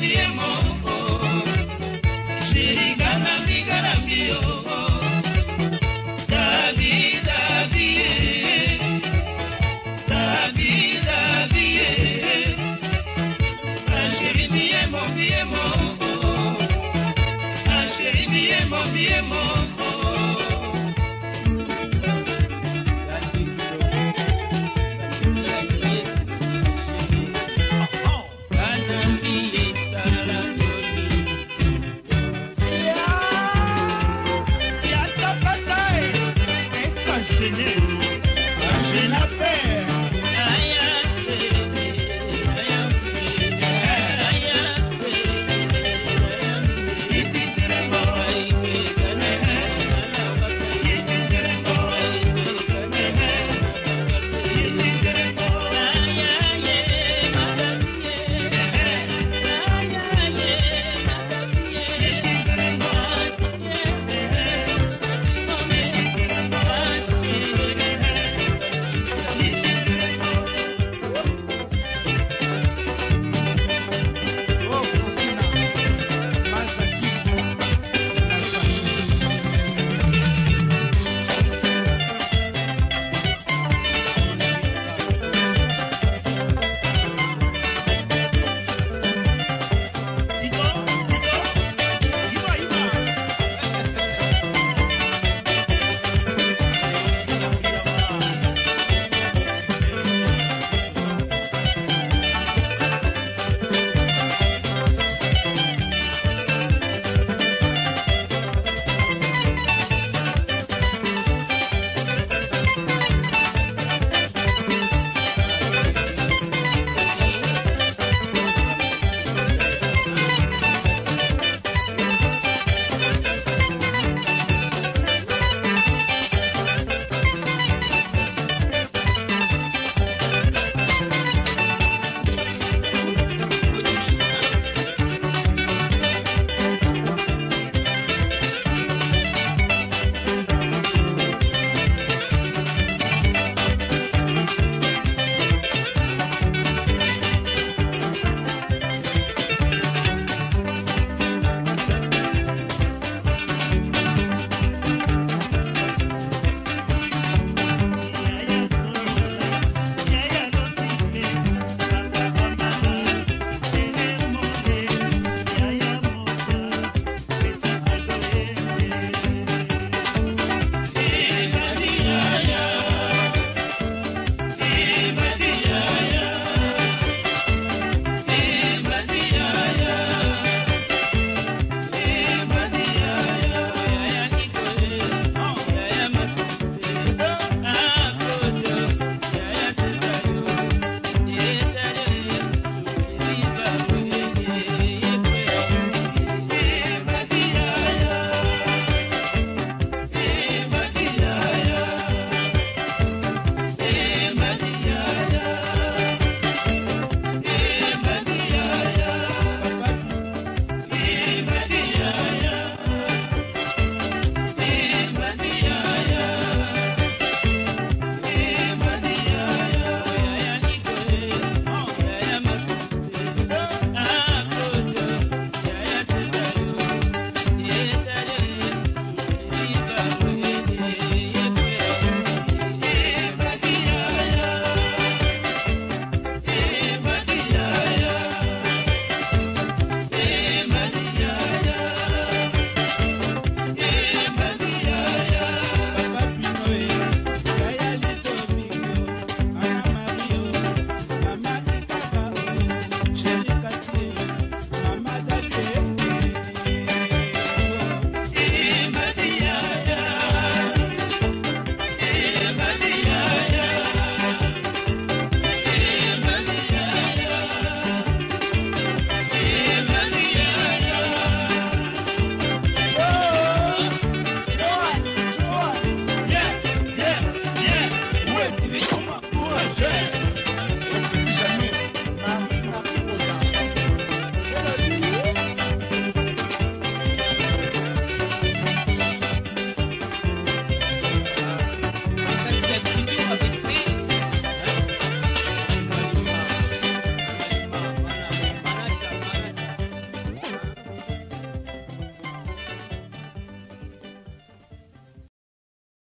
Bien,